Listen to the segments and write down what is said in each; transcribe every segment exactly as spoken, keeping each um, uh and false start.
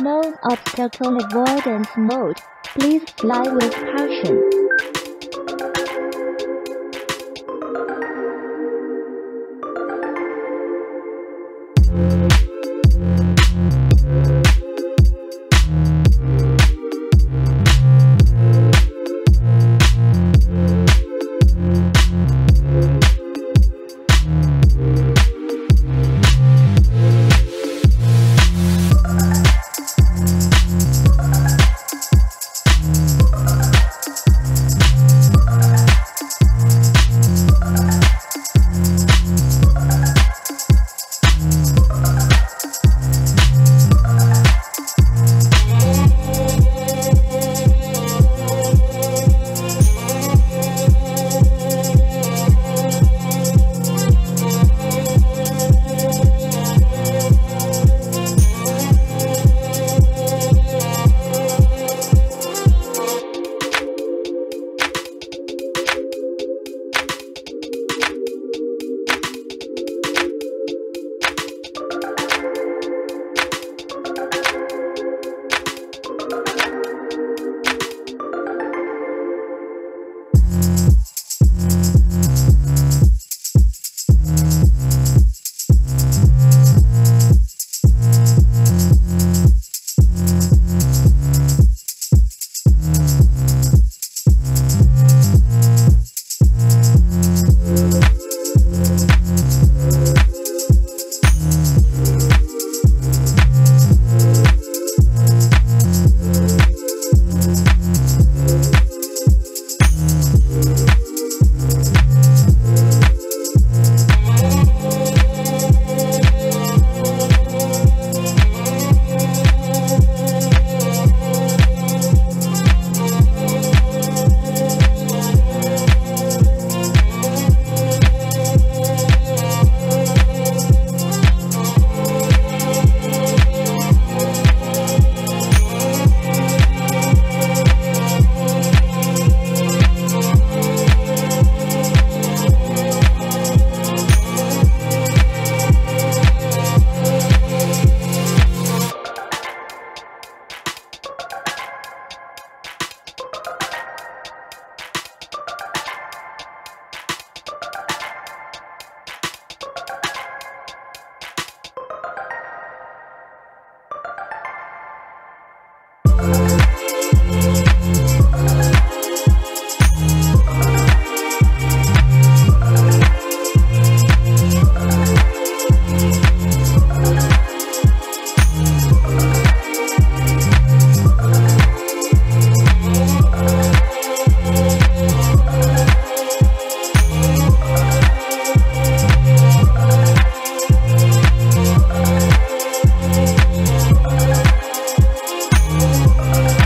mode of platoon avoidance mode. Please fly with caution. All right.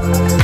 We